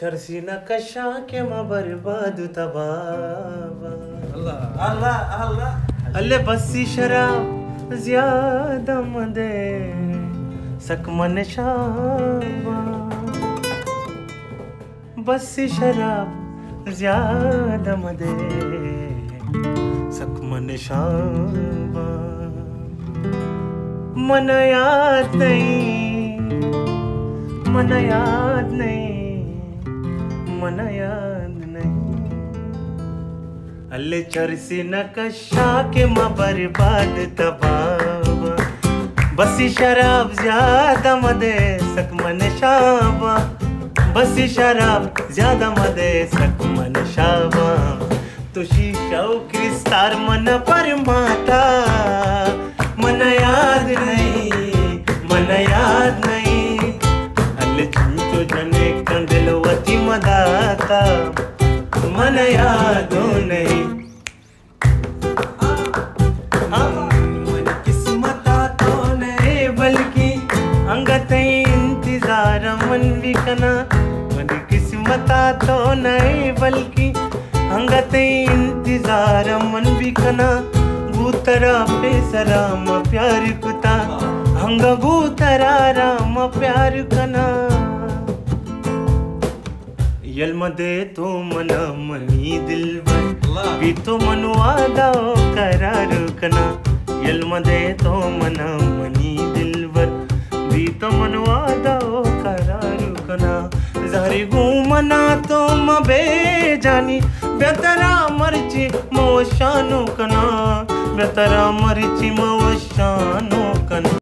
चरसी नकशा के माँ बर्बाद तबावा। अल्लाह अल्लाह अल्लाह अल्लाह बसी शराब ज्यादा मदे सकमन शाबा, बसी शराब ज्यादा मदे सकमन शाबा। मन याद नहीं, मन याद नहीं, मन याद नहीं। अल्ले चरसी नकशा के माँ बर्बाद तबावा, बसी शराब ज्यादा मदे सकमन शाबा, बसी शराब ज्यादा मदे सकमन शाबा। तुशी शौक़ी स्तार मन पर माता, मन याद नहीं, मन याद नहीं। जने कंदलवती मदाता मन याद नहीं। मन किस्मता तो नहीं बल्कि अंगत इंतजार मन भी कना, मन किस्मता तो नहीं बल्कि अंगत इंतजार मन भी कना। भूतरा पे सराम प्यार कुता हंग भूतरा राम प्यार कना। यल मदे तो मन मनी दिल भी तो मनवादा करार कना, यल मदे तो मन मनी दिल भी तो मनवादा करार कना। जारी घूमना तो मबे जानी बेतरा मर्जी मोशानो कना, बेतरा मर्जी मोशानो